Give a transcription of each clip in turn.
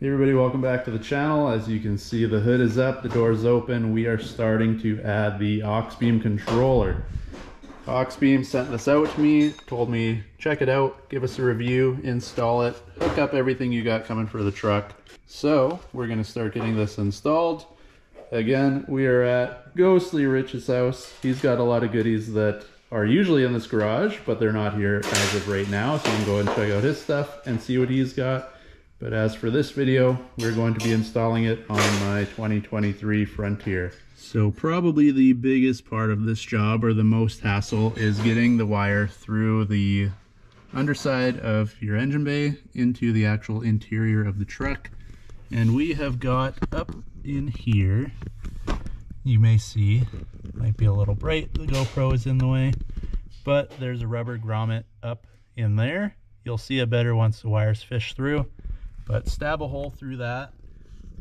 Hey everybody, welcome back to the channel. As you can see, the hood is up, the door's open. We are starting to add the Auxbeam controller. Auxbeam sent this out to me, told me check it out, give us a review, install it, hook up everything you got coming for the truck. So we're going to start getting this installed. Again, we are at Ghostly Rich's house. He's got a lot of goodies that are usually in this garage, but they're not here as of right now, so you can go and check out his stuff and see what he's got. But as for this video, we're going to be installing it on my 2023 Frontier. So probably the biggest part of this job, or the most hassle, is getting the wire through the underside of your engine bay into the actual interior of the truck. And we have got up in here, you may see, it might be a little bright, the GoPro is in the way, but there's a rubber grommet up in there. You'll see it better once the wire's fished through. But stab a hole through that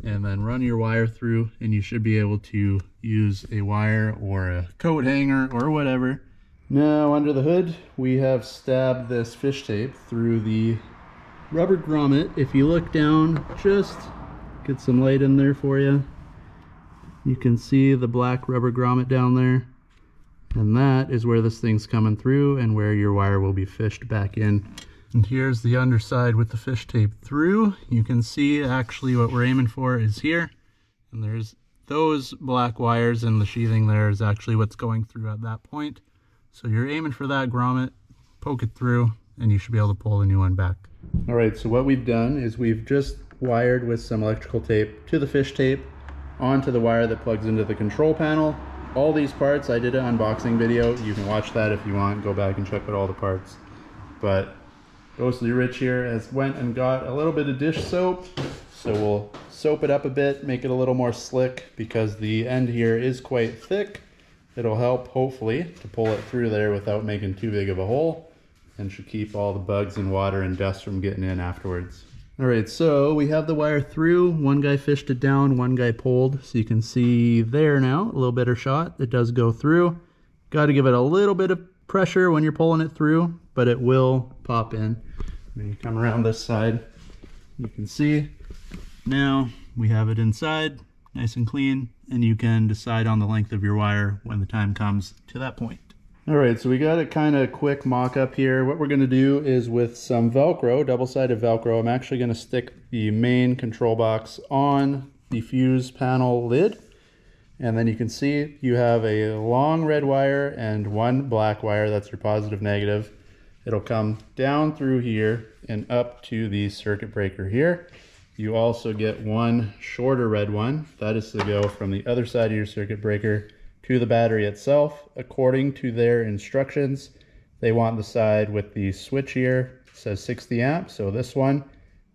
and then run your wire through, and you should be able to use a wire or a coat hanger or whatever. Now under the hood, we have stabbed this fish tape through the rubber grommet. If you look down, just get some light in there for you. You can see the black rubber grommet down there. And that is where this thing's coming through and where your wire will be fished back in. And here's the underside with the fish tape through. You can see actually what we're aiming for is here. And there's those black wires, and the sheathing there is actually what's going through at that point. So you're aiming for that grommet, poke it through, and you should be able to pull the new one back. All right, so what we've done is we've just wired with some electrical tape to the fish tape onto the wire that plugs into the control panel. All these parts, I did an unboxing video. You can watch that if you want. Go back and check out all the parts. But Ghostly Rich here has went and got a little bit of dish soap, so we'll soap it up a bit, make it a little more slick, because the end here is quite thick. It'll help, hopefully, to pull it through there without making too big of a hole, and should keep all the bugs and water and dust from getting in afterwards. All right, so we have the wire through. One guy fished it down, one guy pulled, so you can see there now, a little better shot. It does go through. Got to give it a little bit of pressure when you're pulling it through, but it will pop in. When you come around this side, you can see now we have it inside, nice and clean, and you can decide on the length of your wire when the time comes to that point. All right, so we got a kind of quick mock-up here. What we're going to do is with some Velcro, double-sided Velcro, I'm actually going to stick the main control box on the fuse panel lid. And then you can see you have a long red wire and one black wire. That's your positive, negative. It'll come down through here and up to the circuit breaker here. You also get one shorter red one. That is to go from the other side of your circuit breaker to the battery itself. According to their instructions, they want the side with the switch here. It says 60 amps, so this one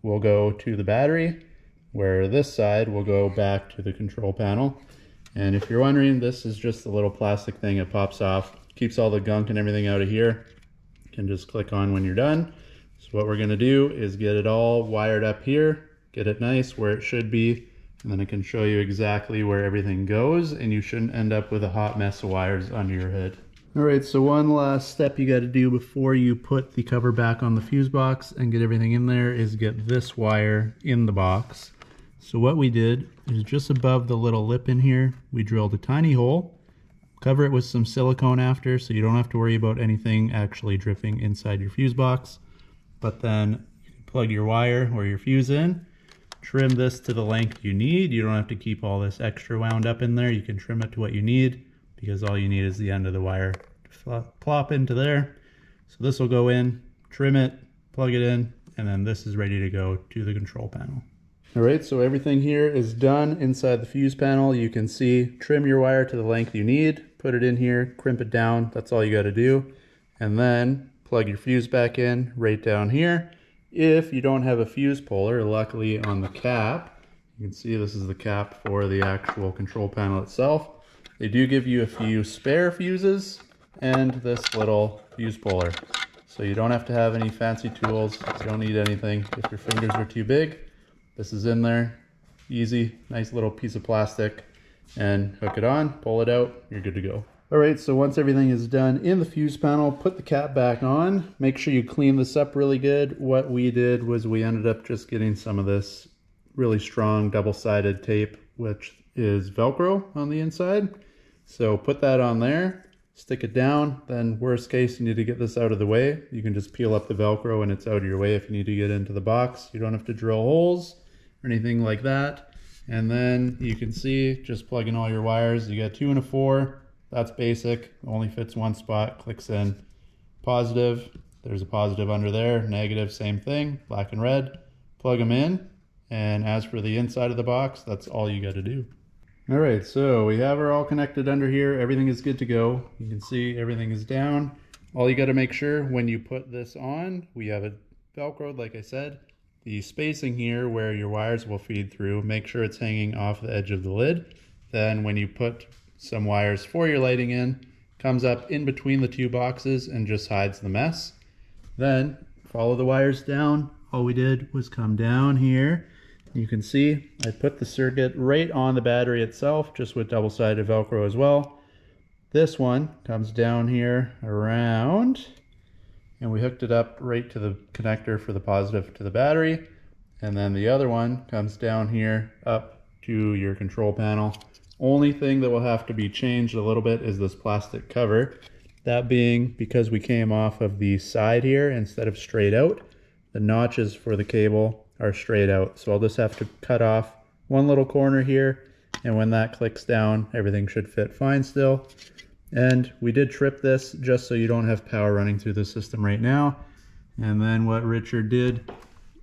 will go to the battery, where this side will go back to the control panel. And if you're wondering, this is just a little plastic thing. It pops off, keeps all the gunk and everything out of here. You can just click on when you're done. So what we're gonna do is get it all wired up here, get it nice where it should be, and then I can show you exactly where everything goes, and you shouldn't end up with a hot mess of wires under your hood. All right, so one last step you gotta do before you put the cover back on the fuse box and get everything in there is get this wire in the box. So what we did is just above the little lip in here, we drilled a tiny hole, cover it with some silicone after, so you don't have to worry about anything actually dripping inside your fuse box. But then you can plug your wire or your fuse in, trim this to the length you need. You don't have to keep all this extra wound up in there. You can trim it to what you need, because all you need is the end of the wire to plop into there. So this will go in, trim it, plug it in, and then this is ready to go to the control panel. All right, so everything here is done inside the fuse panel. You can see, trim your wire to the length you need, put it in here, crimp it down, that's all you gotta do. And then plug your fuse back in right down here. If you don't have a fuse puller, luckily on the cap, you can see this is the cap for the actual control panel itself. They do give you a few spare fuses and this little fuse puller. So you don't have to have any fancy tools, you don't need anything if your fingers are too big. This is in there, easy, nice little piece of plastic, and hook it on, pull it out, you're good to go. All right, so once everything is done in the fuse panel, put the cap back on. Make sure you clean this up really good. What we did was we ended up just getting some of this really strong double-sided tape, which is Velcro on the inside. So put that on there, stick it down, then worst case you need to get this out of the way. You can just peel up the Velcro and it's out of your way if you need to get into the box. You don't have to drill holes or anything like that. And then you can see, just plug in all your wires. You got 2 and a 4. That's basic, only fits one spot, clicks in. Positive, there's a positive under there. Negative, same thing, black and red. Plug them in, and as for the inside of the box, that's all you got to do. All right, so we have her all connected under here. Everything is good to go. You can see everything is down. All you got to make sure when you put this on, we have it Velcroed, like I said. The spacing here where your wires will feed through, make sure it's hanging off the edge of the lid. Then when you put some wires for your lighting in, comes up in between the two boxes and just hides the mess. Then follow the wires down. All we did was come down here. You can see I put the circuit right on the battery itself, just with double-sided Velcro as well. This one comes down here around, and we hooked it up right to the connector for the positive to the battery. And then the other one comes down here up to your control panel. Only thing that will have to be changed a little bit is this plastic cover. That being because we came off of the side here instead of straight out, the notches for the cable are straight out, so I'll just have to cut off one little corner here, and when that clicks down, everything should fit fine still. And we did trip this just so you don't have power running through the system right now. And then what Richard did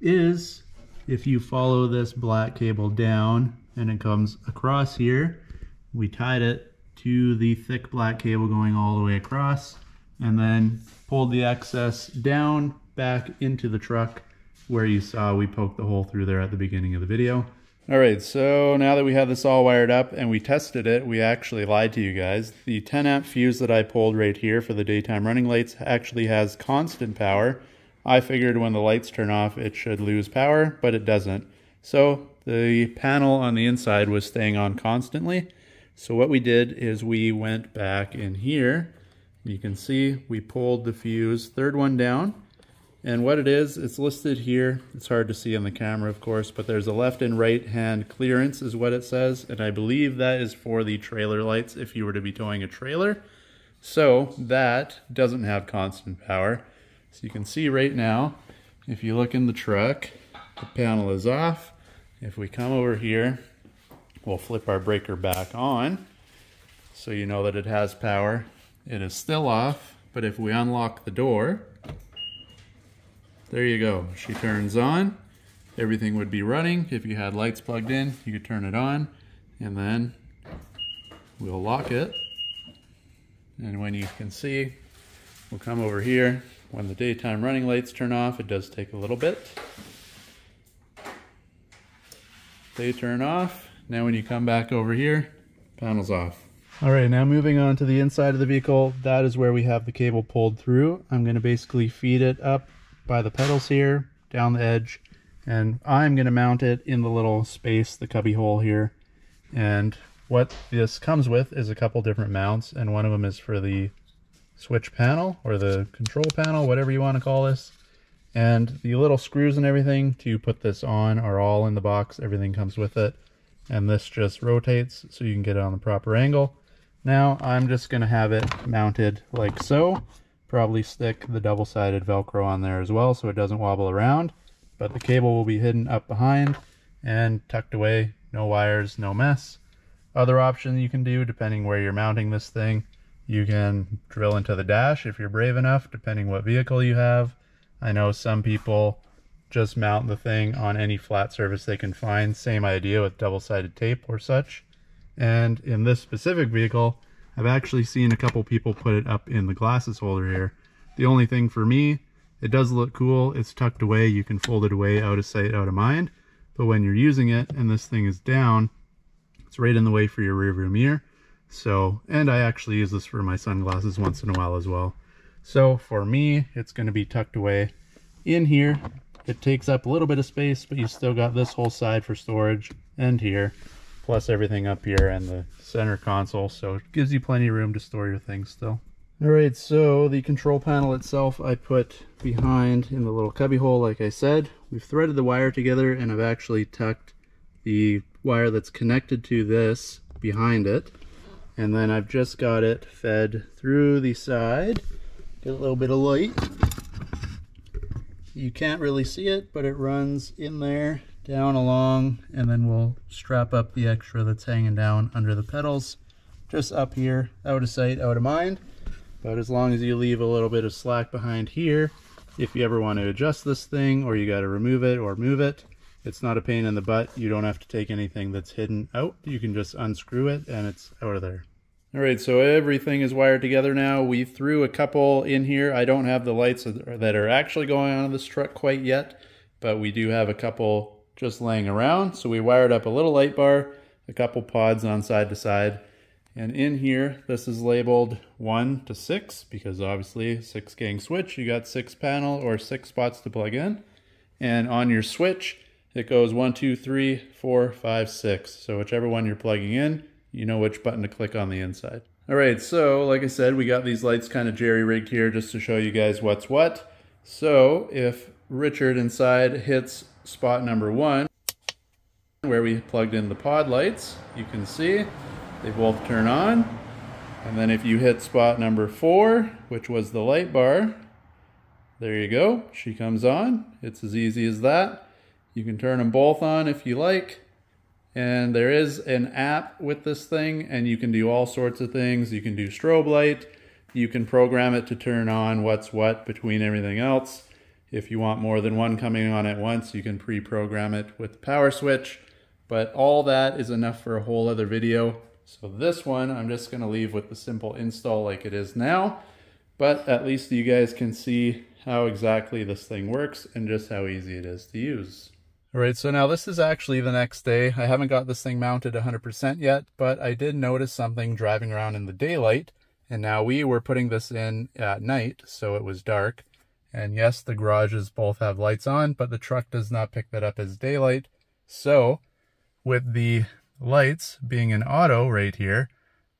is, if you follow this black cable down and it comes across here, we tied it to the thick black cable going all the way across, and then pulled the excess down back into the truck where you saw we poked the hole through there at the beginning of the video. All right, so now that we have this all wired up and we tested it, we actually lied to you guys. The 10 amp fuse that I pulled right here for the daytime running lights actually has constant power. I figured when the lights turn off, it should lose power, but it doesn't. So the panel on the inside was staying on constantly. So what we did is we went back in here. You can see we pulled the fuse, third one down. And what it is, it's listed here. It's hard to see on the camera, of course, but there's a left and right hand clearance is what it says. And I believe that is for the trailer lights if you were to be towing a trailer. So that doesn't have constant power. So you can see right now, if you look in the truck, the panel is off. If we come over here, we'll flip our breaker back on so you know that it has power. It is still off, but if we unlock the door, there you go, she turns on. Everything would be running. If you had lights plugged in, you could turn it on, and then we'll lock it. And when you can see, we'll come over here. When the daytime running lights turn off, it does take a little bit. They turn off. Now when you come back over here, panel's off. All right, now moving on to the inside of the vehicle. That is where we have the cable pulled through. I'm gonna basically feed it up by the pedals here, down the edge, and I'm going to mount it in the little space, the cubby hole here. And what this comes with is a couple different mounts, and one of them is for the switch panel or the control panel, whatever you want to call this. And the little screws and everything to put this on are all in the box. Everything comes with it, and this just rotates so you can get it on the proper angle. Now I'm just going to have it mounted like so. Probably stick the double-sided Velcro on there as well so it doesn't wobble around, but the cable will be hidden up behind and tucked away. No wires, no mess. Other option you can do, depending where you're mounting this thing, you can drill into the dash if you're brave enough, depending what vehicle you have. I know some people just mount the thing on any flat surface they can find, same idea with double-sided tape or such. And in this specific vehicle, I've actually seen a couple people put it up in the glasses holder here. The only thing for me, it does look cool. It's tucked away. You can fold it away, out of sight, out of mind. But when you're using it and this thing is down, it's right in the way for your rearview mirror. So, and I actually use this for my sunglasses once in a while as well. So for me, it's going to be tucked away in here. It takes up a little bit of space, but you still got this whole side for storage and here, plus everything up here and the center console, so it gives you plenty of room to store your things still. All right, so the control panel itself I put behind in the little cubby hole, like I said. We've threaded the wire together, and I've actually tucked the wire that's connected to this behind it, and then I've just got it fed through the side. Get a little bit of light. You can't really see it, but it runs in there, down along, and then we'll strap up the extra that's hanging down under the pedals, just up here, out of sight, out of mind. But as long as you leave a little bit of slack behind here, if you ever want to adjust this thing, or you got to remove it or move it, it's not a pain in the butt. You don't have to take anything that's hidden out. You can just unscrew it and it's out of there. All right, so everything is wired together now. We threw a couple in here. I don't have the lights that are actually going on in this truck quite yet, but we do have a couple just laying around. So we wired up a little light bar, a couple pods on side to side, and in here, this is labeled 1 to 6, because obviously 6-gang switch, you got 6 panel or 6 spots to plug in. And on your switch, it goes 1, 2, 3, 4, 5, 6. So whichever one you're plugging in, you know which button to click on the inside. All right, so like I said, we got these lights kind of jerry-rigged here just to show you guys what's what. So if Richard inside hits spot number 1, where we plugged in the pod lights, you can see they both turn on. And then if you hit spot number 4, which was the light bar, there you go, she comes on. It's as easy as that. You can turn them both on if you like. And there is an app with this thing, and you can do all sorts of things. You can do strobe light. You can program it to turn on what's what between everything else. If you want more than one coming on at once, you can pre-program it with the power switch. But all that is enough for a whole other video. So this one, I'm just going to leave with the simple install like it is now. But at least you guys can see how exactly this thing works and just how easy it is to use. All right, so now this is actually the next day. I haven't got this thing mounted 100% yet, but I did notice something driving around in the daylight, and now we were putting this in at night, so it was dark. And yes, the garages both have lights on, but the truck does not pick that up as daylight. So with the lights being in auto right here,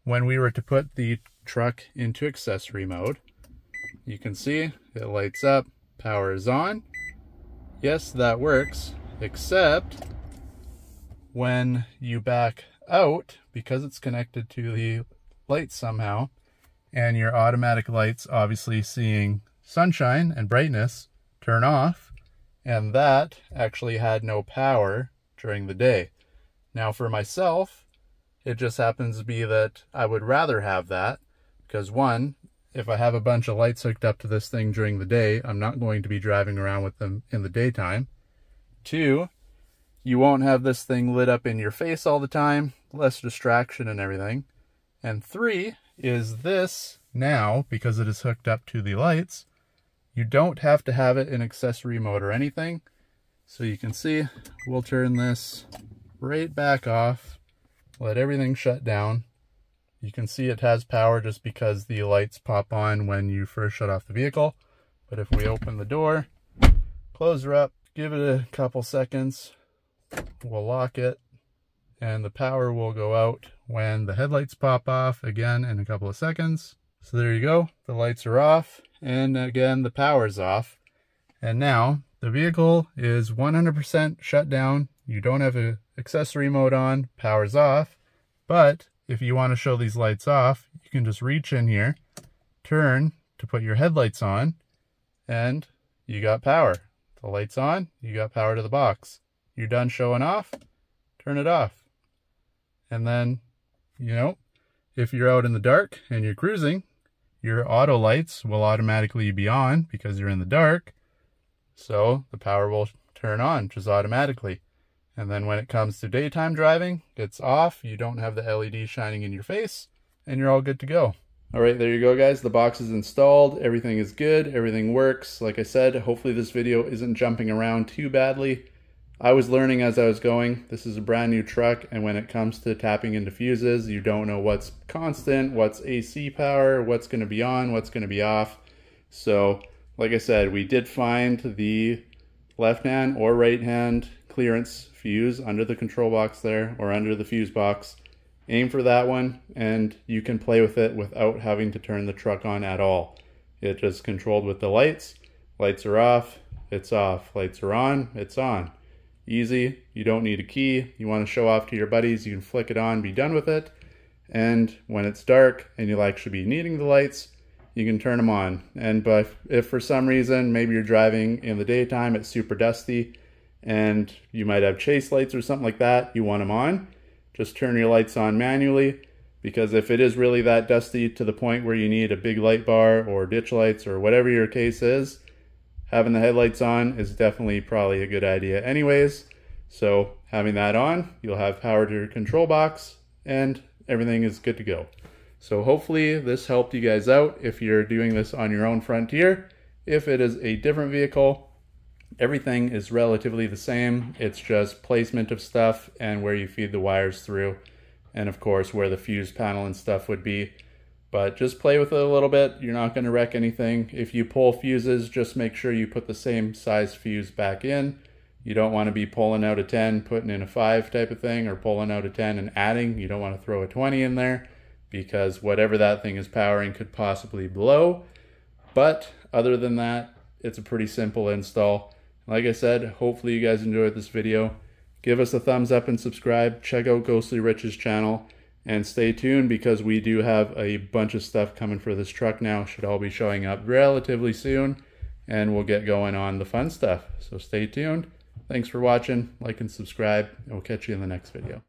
when we were to put the truck into accessory mode, you can see it lights up, power is on. Yes, that works. Except when you back out, because it's connected to the lights somehow, and your automatic lights, obviously seeing sunshine and brightness, turn off, and that actually had no power during the day. Now for myself, it just happens to be that I would rather have that, because one, if I have a bunch of lights hooked up to this thing during the day, I'm not going to be driving around with them in the daytime. 2, you won't have this thing lit up in your face all the time, less distraction and everything. And 3 is this now, because it is hooked up to the lights, you don't have to have it in accessory mode or anything. So you can see, we'll turn this right back off, let everything shut down. You can see it has power just because the lights pop on when you first shut off the vehicle. But if we open the door, close her up, give it a couple seconds, we'll lock it, and the power will go out when the headlights pop off again in a couple of seconds. So there you go, the lights are off, and again, the power's off. And now the vehicle is 100% shut down. You don't have an accessory mode on, power's off. But if you want to show these lights off, you can just reach in here, turn to put your headlights on, and you got power. The light's on, you got power to the box. You're done showing off, turn it off. And then, you know, if you're out in the dark and you're cruising, your auto lights will automatically be on because you're in the dark. So the power will turn on just automatically. And then when it comes to daytime driving, it's off. You don't have the LED shining in your face, and you're all good to go. All right, there you go, guys. The box is installed. Everything is good. Everything works. Like I said, hopefully this video isn't jumping around too badly. I was learning as I was going. This is a brand new truck, and when it comes to tapping into fuses, you don't know what's constant, what's AC power, what's going to be on, what's going to be off. So, like I said, we did find the left-hand or right-hand clearance fuse under the control box there, or under the fuse box. Aim for that one, and you can play with it without having to turn the truck on at all. It is controlled with the lights. Lights are off, it's off. Lights are on, it's on. Easy, you don't need a key. You want to show off to your buddies, you can flick it on, be done with it. And when it's dark and you like should be needing the lights, you can turn them on. And but if for some reason, maybe you're driving in the daytime, it's super dusty, and you might have chase lights or something like that, you want them on, just turn your lights on manually, because if it is really that dusty to the point where you need a big light bar or ditch lights or whatever your case is, having the headlights on is definitely probably a good idea anyways. So having that on, you'll have power to your control box and everything is good to go. So hopefully this helped you guys out if you're doing this on your own Frontier. If it is a different vehicle, everything is relatively the same. It's just placement of stuff and where you feed the wires through, and of course where the fuse panel and stuff would be. But just play with it a little bit. You're not going to wreck anything. If you pull fuses, just make sure you put the same size fuse back in. You don't want to be pulling out a 10, putting in a 5 type of thing, or pulling out a 10 and adding. You don't want to throw a 20 in there, because whatever that thing is powering could possibly blow. But other than that, it's a pretty simple install. Like I said, hopefully you guys enjoyed this video. Give us a thumbs up and subscribe. Check out Ghostly Rich's channel and stay tuned, because we do have a bunch of stuff coming for this truck now. Should all be showing up relatively soon, and we'll get going on the fun stuff. So stay tuned. Thanks for watching. Like and subscribe, and we'll catch you in the next video.